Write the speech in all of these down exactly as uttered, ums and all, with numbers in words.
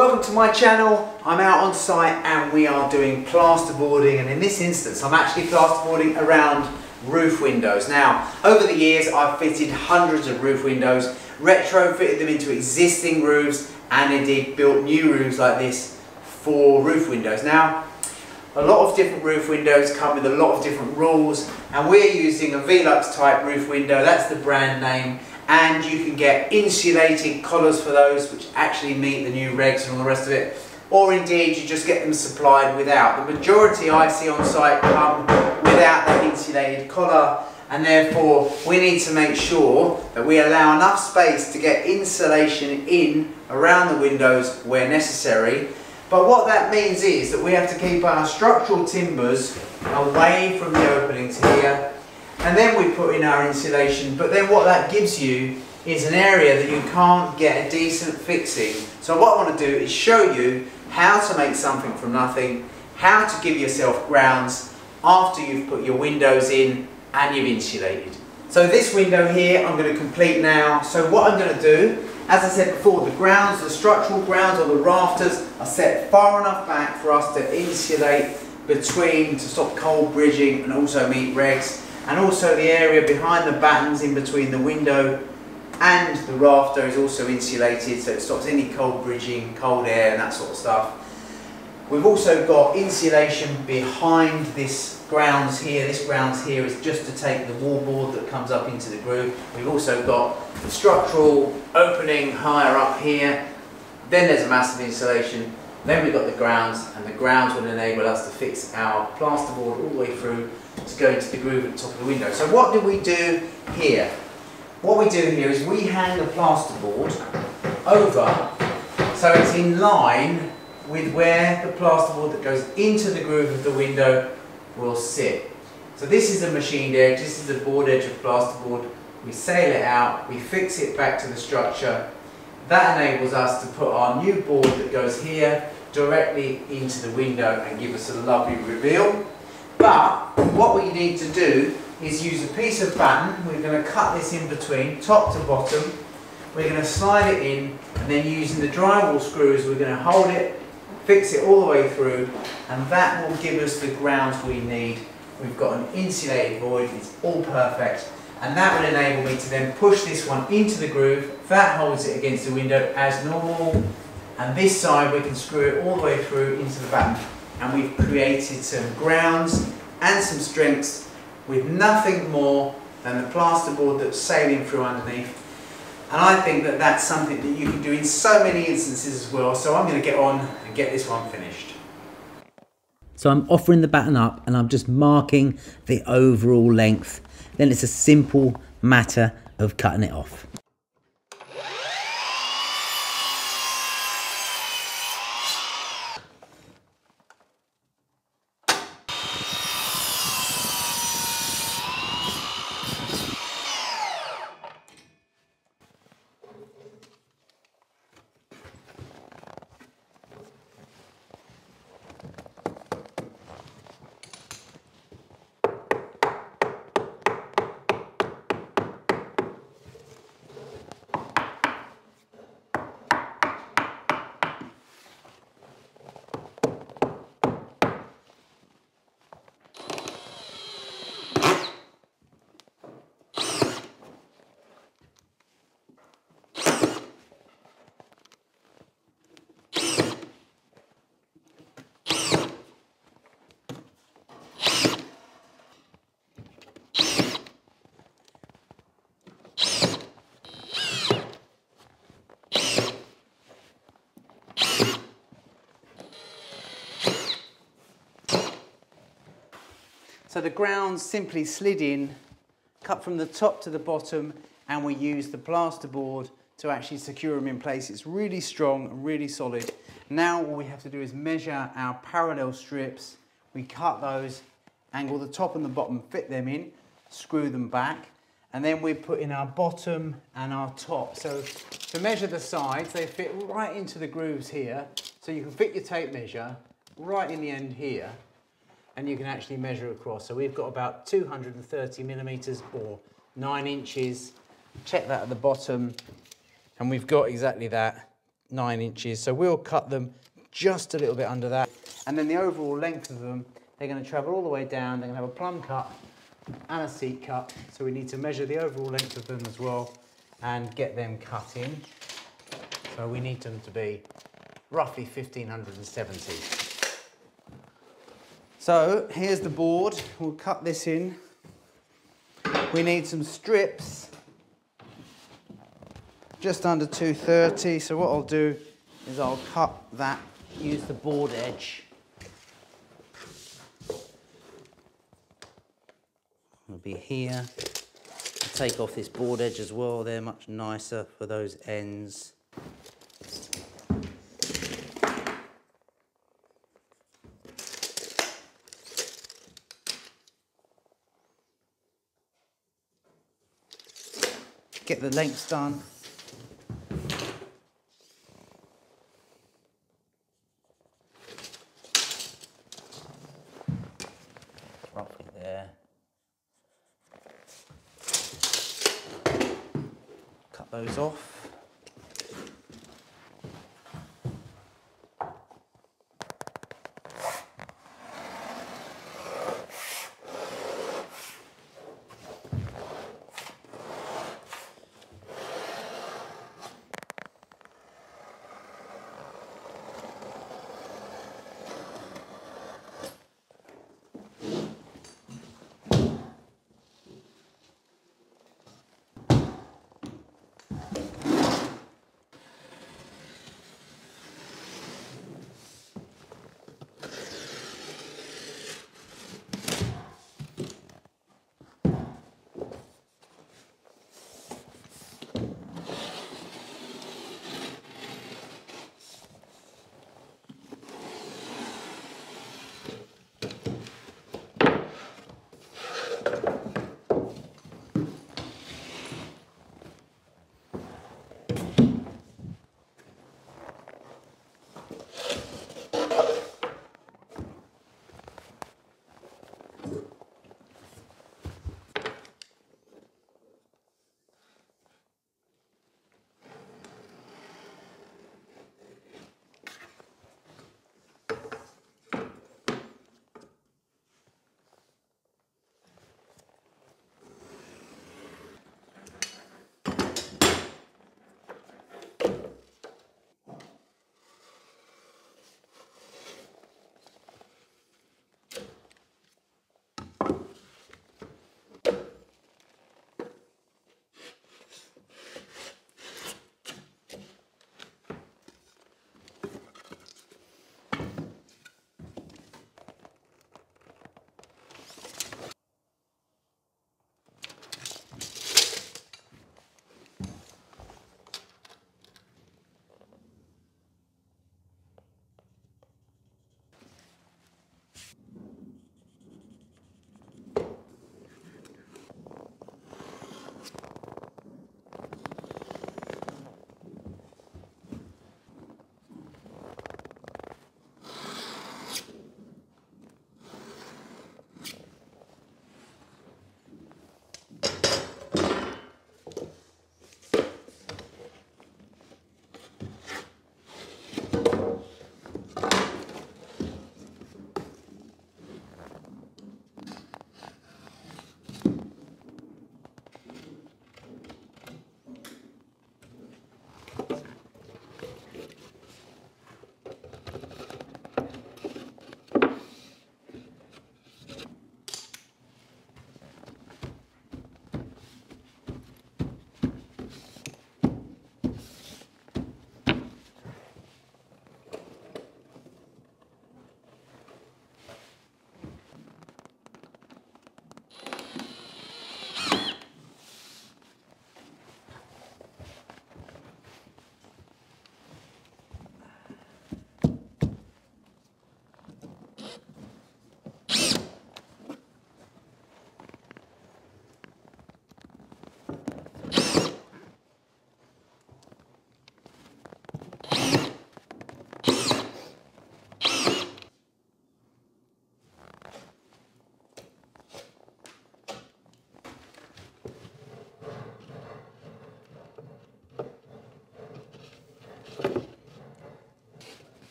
Welcome to my channel. I'm out on site and we are doing plasterboarding, and in this instance I'm actually plasterboarding around roof windows. Now, over the years I've fitted hundreds of roof windows, retrofitted them into existing roofs, and indeed built new roofs like this for roof windows. Now, a lot of different roof windows come with a lot of different rules, and we're using a Velux type roof window. That's the brand name. And you can get insulated collars for those, which actually meet the new regs and all the rest of it, or indeed you just get them supplied without. The majority I see on site come without that insulated collar, and therefore we need to make sure that we allow enough space to get insulation in around the windows where necessary. But what that means is that we have to keep our structural timbers away from the opening to here, and then we put in our insulation. But then what that gives you is an area that you can't get a decent fixing. So what I want to do is show you how to make something from nothing, how to give yourself grounds after you've put your windows in and you've insulated. So this window here I'm going to complete now. So what I'm going to do, as I said before, the grounds, the structural grounds or the rafters are set far enough back for us to insulate between to stop cold bridging and also meet regs. And also the area behind the battens in between the window and the rafter is also insulated, so it stops any cold bridging, cold air and that sort of stuff. We've also got insulation behind this grounds here. This grounds here is just to take the wallboard that comes up into the groove. We've also got the structural opening higher up here. Then there's a massive insulation. Then we've got the grounds, and the grounds will enable us to fix our plasterboard all the way through to go into the groove at the top of the window. So what do we do here? What we do here is we hang the plasterboard over so it's in line with where the plasterboard that goes into the groove of the window will sit. So this is a machined edge, this is the board edge of plasterboard. We sail it out, we fix it back to the structure. That enables us to put our new board that goes here directly into the window and give us a lovely reveal. But what we need to do is use a piece of batten. We're going to cut this in between, top to bottom. We're going to slide it in, and then using the drywall screws we're going to hold it, fix it all the way through, and that will give us the grounds we need. We've got an insulated void, it's all perfect. And that will enable me to then push this one into the groove. That holds it against the window as normal. And this side we can screw it all the way through into the batten. And we've created some grounds and some strengths with nothing more than the plasterboard that's sailing through underneath. And I think that that's something that you can do in so many instances as well. So I'm going to get on and get this one finished. So I'm offering the batten up and I'm just marking the overall length. Then it's a simple matter of cutting it off. So the grounds simply slid in, cut from the top to the bottom, and we used the plasterboard to actually secure them in place. It's really strong and really solid. Now all we have to do is measure our parallel strips. We cut those, angle the top and the bottom, fit them in, screw them back, and then we put in our bottom and our top. So to measure the sides, they fit right into the grooves here. So you can fit your tape measure right in the end here, and you can actually measure across. So we've got about two hundred thirty millimeters or nine inches. Check that at the bottom, and we've got exactly that nine inches. So we'll cut them just a little bit under that. And then the overall length of them, they're going to travel all the way down. They're going to have a plumb cut and a seat cut. So we need to measure the overall length of them as well and get them cut in. So we need them to be roughly fifteen seventy. So here's the board. We'll cut this in. We need some strips, just under two thirty. So what I'll do is I'll cut that, use the board edge. It'll be here. I'll take off this board edge as well. They're much nicer for those ends. Get the lengths done. Roughly there. Cut those off.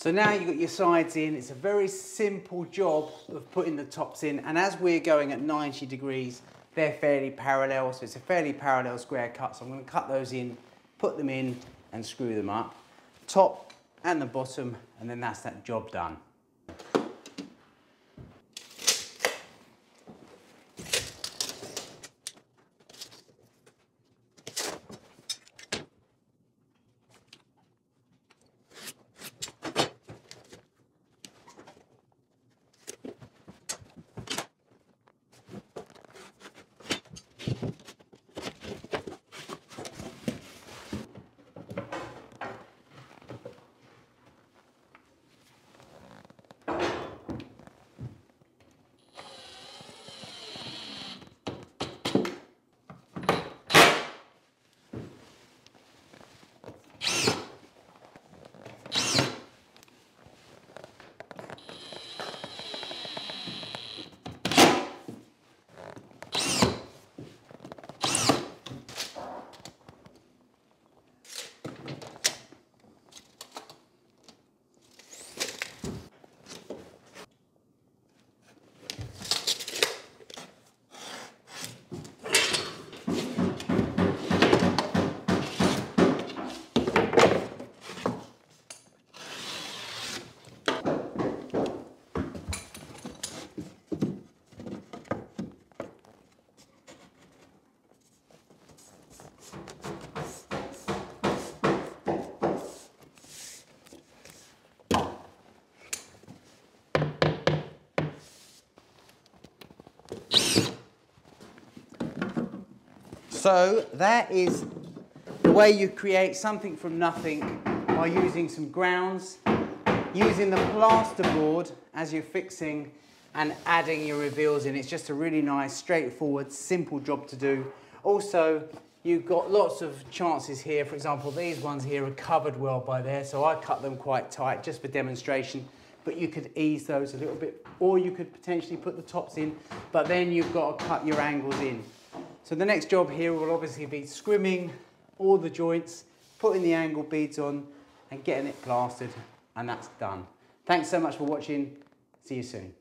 So now you've got your sides in, it's a very simple job of putting the tops in, and as we're going at ninety degrees, they're fairly parallel, so it's a fairly parallel square cut. So I'm going to cut those in, put them in and screw them up, top and the bottom, and then that's that job done. So that is the way you create something from nothing by using some grounds, using the plasterboard as you're fixing and adding your reveals in. It's just a really nice, straightforward, simple job to do. Also, you've got lots of chances here. For example, these ones here are covered well by there, so I cut them quite tight just for demonstration. But you could ease those a little bit, or you could potentially put the tops in, but then you've got to cut your angles in. So the next job here will obviously be scrimming all the joints, putting the angle beads on and getting it plastered, and that's done. Thanks so much for watching. See you soon.